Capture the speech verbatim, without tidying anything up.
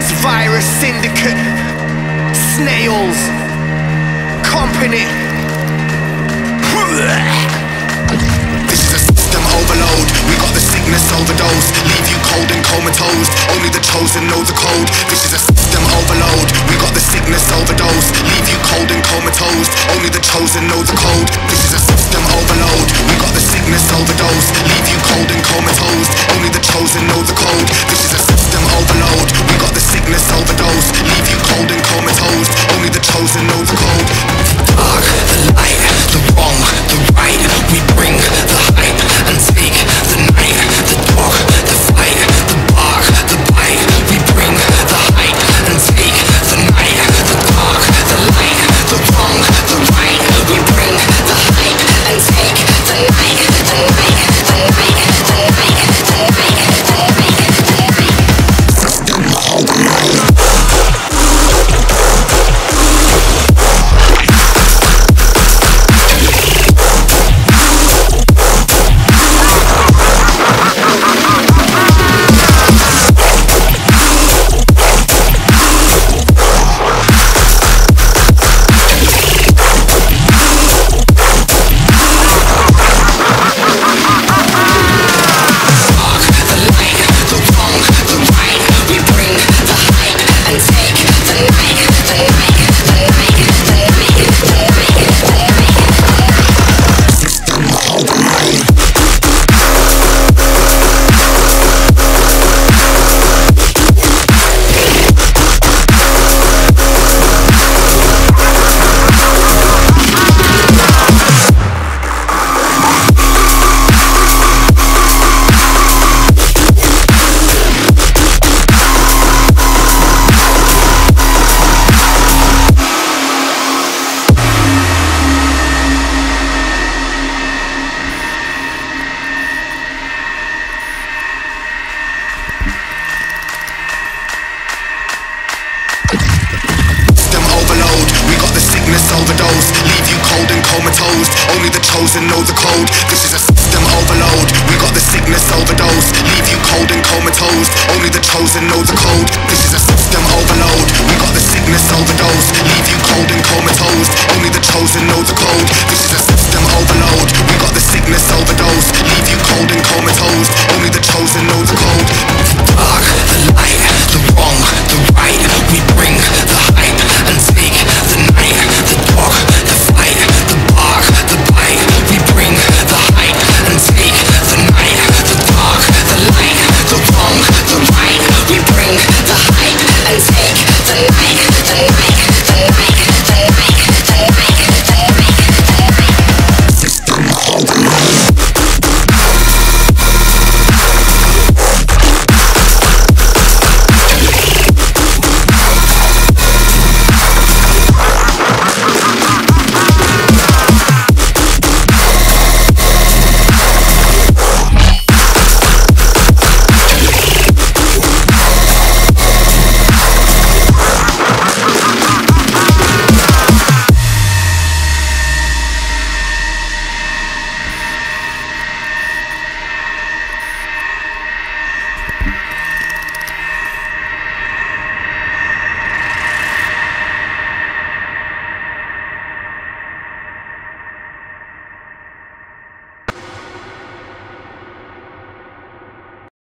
That's Virus Syndicate, Snails, Company. This is a system overload. We got the sickness overdose, leave you cold and comatose. Only the chosen know the code. This is a system overload. We got the sickness overdose, leave you cold and comatose. Only the chosen know the code. This is a system overload. We got the sickness overdose, leave you cold and comatose. Only the chosen know the code. This is a system overload. We got the sickness overdose, leave you cold and comatose. Only the chosen know the code. Dark, the light, the wrong, the right. We bring the height and take the night. The dog, the fight, the bark, the bite. We bring the height and take the night. The dark, the light, the wrong, the right. We bring the height and take the night. The night, the night, the night, the night, the night, the night. System overload. Overdose, leave you cold and comatose. Only the chosen know the code. This is a system overload. We got the sickness overdose, leave you cold and comatose. Only the chosen know the code. This is a